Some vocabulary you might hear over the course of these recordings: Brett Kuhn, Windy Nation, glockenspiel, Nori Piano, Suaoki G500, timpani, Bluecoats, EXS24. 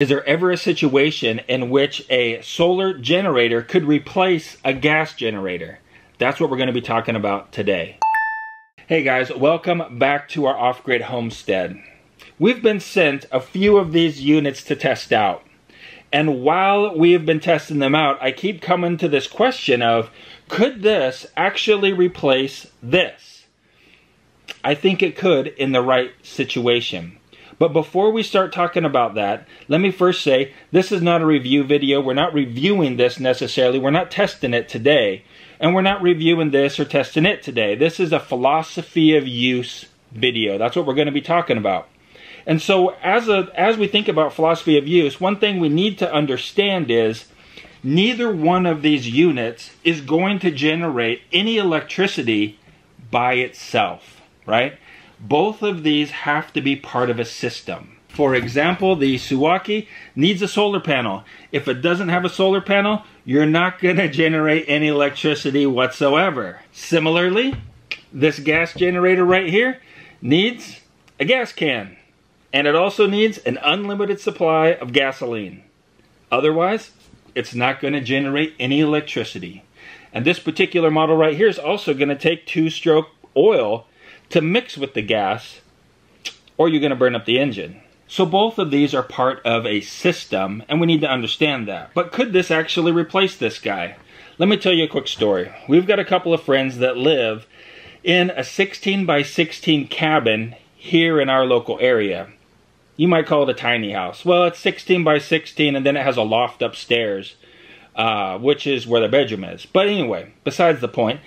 Is there ever a situation in which a solar generator could replace a gas generator? That's what we're going to be talking about today. Hey guys, welcome back to our off-grid homestead. We've been sent a few of these units to test out. And while we've been testing them out, I keep coming to this question of, could this actually replace this? I think it could in the right situation. But before we start talking about that, let me first say, this is not a review video. We're not reviewing this necessarily. We're not testing it today. And we're not reviewing this or testing it today. This is a philosophy of use video. That's what we're going to be talking about. And so as we think about philosophy of use, one thing we need to understand is neither one of these units is going to generate any electricity by itself, right? Both of these have to be part of a system. For example, the Suaoki needs a solar panel. If it doesn't have a solar panel, you're not going to generate any electricity whatsoever. Similarly, this gas generator right here needs a gas can. And it also needs an unlimited supply of gasoline. Otherwise, it's not going to generate any electricity. And this particular model right here is also going to take two-stroke oil to mix with the gas, or you're going to burn up the engine. So both of these are part of a system, and we need to understand that. But could this actually replace this guy? Let me tell you a quick story. We've got a couple of friends that live in a 16 by 16 cabin here in our local area. You might call it a tiny house. Well, it's 16 by 16, and then it has a loft upstairs, which is where their bedroom is. But anyway, besides the point,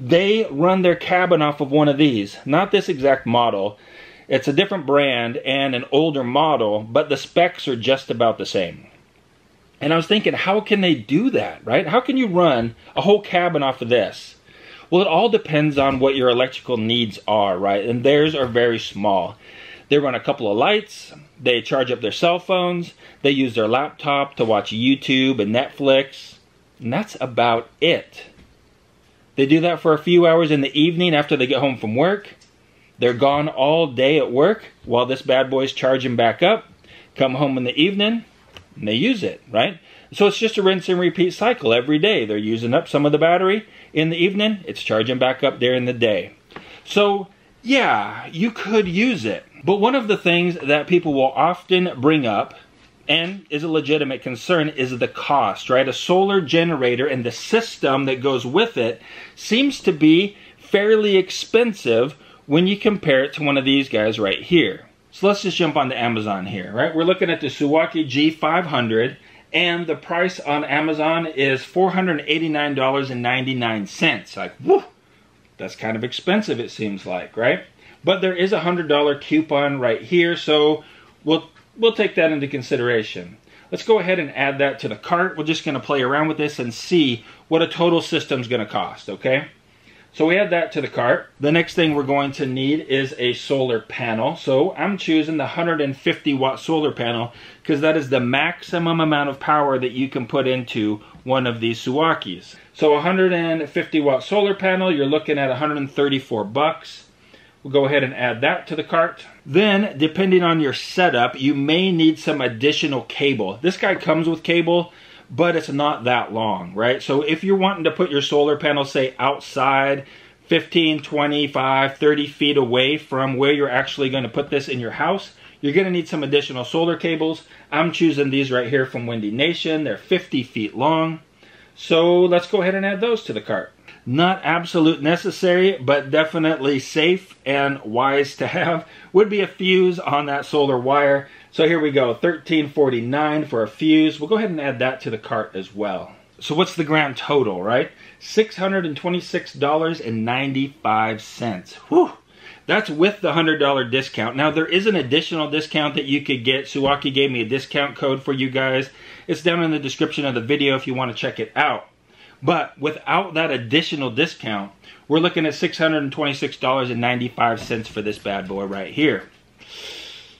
they run their cabin off of one of these. Not this exact model. It's a different brand and an older model, but the specs are just about the same. And I was thinking, how can they do that, right? How can you run a whole cabin off of this? Well, it all depends on what your electrical needs are, right? And theirs are very small. They run a couple of lights. They charge up their cell phones. They use their laptop to watch YouTube and Netflix. And that's about it. They do that for a few hours in the evening after they get home from work. They're gone all day at work while this bad boy's charging back up. Come home in the evening, and they use it, right? So it's just a rinse and repeat cycle every day. They're using up some of the battery in the evening. It's charging back up during the day. So, yeah, you could use it. But one of the things that people will often bring up, and is a legitimate concern, is the cost, right? A solar generator and the system that goes with it seems to be fairly expensive when you compare it to one of these guys right here. So let's just jump onto Amazon here, right? We're looking at the Suaoki G500, and the price on Amazon is $489.99. Like, whew, that's kind of expensive, it seems like, right? But there is a $100 coupon right here, so we'll take that into consideration. Let's go ahead and add that to the cart. We're just going to play around with this and see what a total system's going to cost, okay? So we add that to the cart. The next thing we're going to need is a solar panel. So I'm choosing the 150-watt solar panel because that is the maximum amount of power that you can put into one of these Suaokis. So 150-watt solar panel, you're looking at $134. We'll go ahead and add that to the cart. Then, depending on your setup, you may need some additional cable. This guy comes with cable, but it's not that long, right? So if you're wanting to put your solar panel, say, outside 15, 25, 30 feet away from where you're actually going to put this in your house, you're going to need some additional solar cables. I'm choosing these right here from Windy Nation. They're 50 feet long. So let's go ahead and add those to the cart. Not absolute necessary, but definitely safe and wise to have would be a fuse on that solar wire. So here we go, $13.49 for a fuse. We'll go ahead and add that to the cart as well. So what's the grand total, right? $626.95. Whew. That's with the $100 discount. Now, there is an additional discount that you could get. Suaoki gave me a discount code for you guys. It's down in the description of the video if you want to check it out. But without that additional discount, we're looking at $626.95 for this bad boy right here.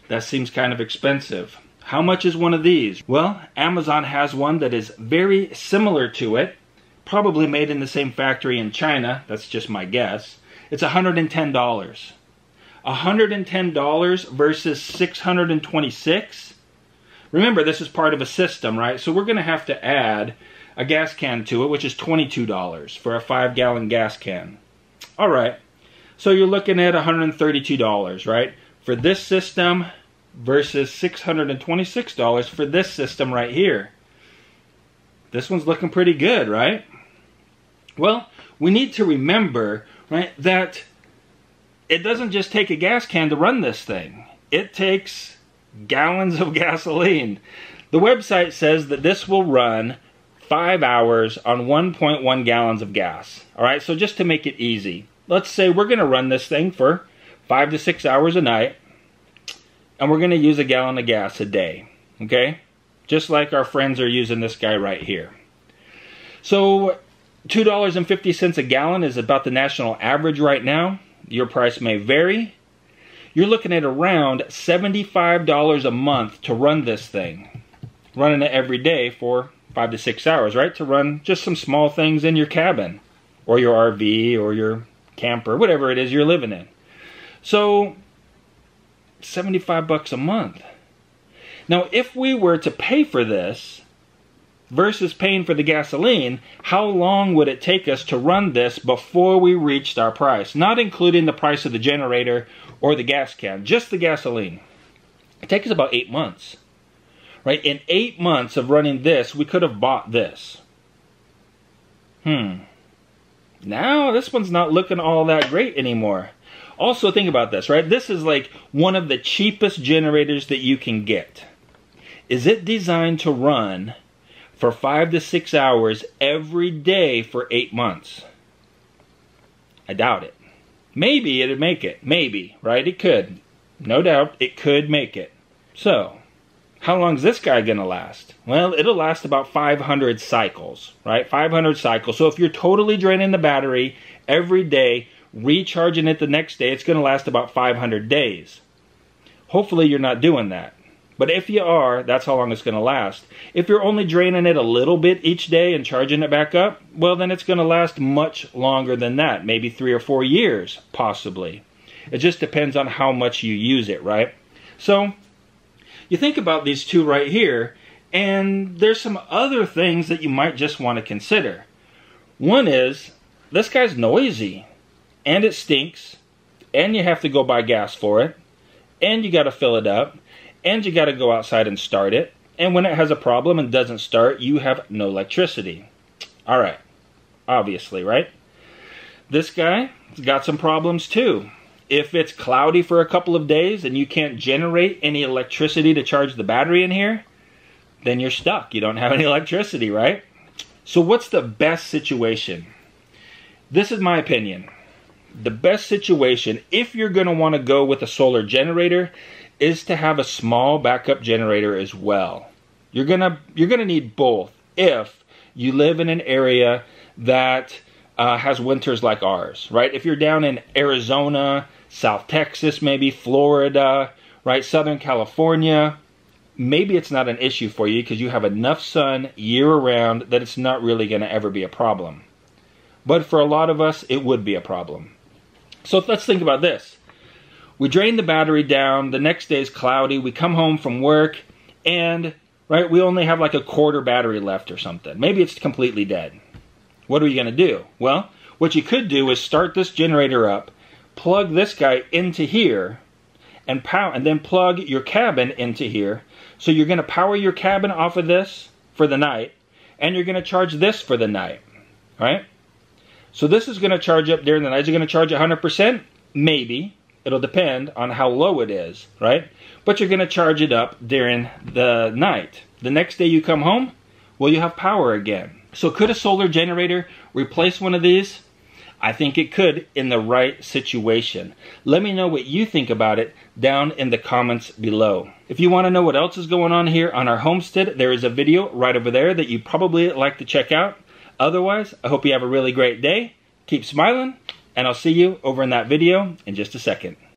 That seems kind of expensive. How much is one of these? Well, Amazon has one that is very similar to it, probably made in the same factory in China. That's just my guess. It's $110. $110 versus $626. Remember, this is part of a system, right? So we're going to have to add a gas can to it, which is $22 for a 5-gallon gas can. All right, so you're looking at $132, right, for this system versus $626 for this system right here. This one's looking pretty good, right? Well, we need to remember, right, that it doesn't just take a gas can to run this thing. It takes gallons of gasoline. The website says that this will run 5 hours on 1.1 gallons of gas. All right, so just to make it easy, let's say we're going to run this thing for 5 to 6 hours a night, and we're going to use a gallon of gas a day, okay? Just like our friends are using this guy right here. So $2.50 a gallon is about the national average right now. Your price may vary. You're looking at around $75 a month to run this thing. Running it every day for 5 to 6 hours, right? To run just some small things in your cabin or your RV or your camper, whatever it is you're living in. So $75 a month. Now, if we were to pay for this versus paying for the gasoline, how long would it take us to run this before we reached our price? Not including the price of the generator or the gas can, just the gasoline. It takes us about 8 months, right? In 8 months of running this, we could have bought this. Now this one's not looking all that great anymore. Also think about this, right? This is like one of the cheapest generators that you can get. Is it designed to run for 5 to 6 hours every day for 8 months? I doubt it. Maybe it'd make it. Maybe, right? It could. No doubt it could make it. So, how long is this guy going to last? Well, it'll last about 500 cycles, right? 500 cycles. So if you're totally draining the battery every day, recharging it the next day, it's going to last about 500 days. Hopefully you're not doing that. But if you are, that's how long it's going to last. If you're only draining it a little bit each day and charging it back up, well, then it's going to last much longer than that, maybe 3 or 4 years, possibly. It just depends on how much you use it, right? So you think about these two right here, and there's some other things that you might just want to consider. One is, this guy's noisy, and it stinks, and you have to go buy gas for it, and you got to fill it up, and you got to go outside and start it, and when it has a problem and doesn't start, you have no electricity. All right, obviously, right? This guy's got some problems too. If it's cloudy for a couple of days and you can't generate any electricity to charge the battery in here, then you're stuck. You don't have any electricity, right? So what's the best situation? This is my opinion. The best situation, if you're going to want to go with a solar generator, is to have a small backup generator as well. You're gonna need both if you live in an area that has winters like ours, right? If you're down in Arizona, South Texas, maybe Florida, right, Southern California, maybe it's not an issue for you because you have enough sun year around that it's not really going to ever be a problem. But for a lot of us, it would be a problem. So let's think about this. We drain the battery down, the next day is cloudy, we come home from work, and right, we only have like a quarter battery left or something. Maybe it's completely dead. What are you going to do? Well, what you could do is start this generator up, plug this guy into here, and power, and then plug your cabin into here. So you're going to power your cabin off of this for the night, and you're going to charge this for the night, right? So this is going to charge up during the night. Is it going to charge 100%? Maybe. It'll depend on how low it is, right? But you're going to charge it up during the night. The next day you come home, well, you have power again. So could a solar generator replace one of these? I think it could in the right situation. Let me know what you think about it down in the comments below. If you want to know what else is going on here on our homestead, there is a video right over there that you probably like to check out. Otherwise, I hope you have a really great day. Keep smiling. And I'll see you over in that video in just a second.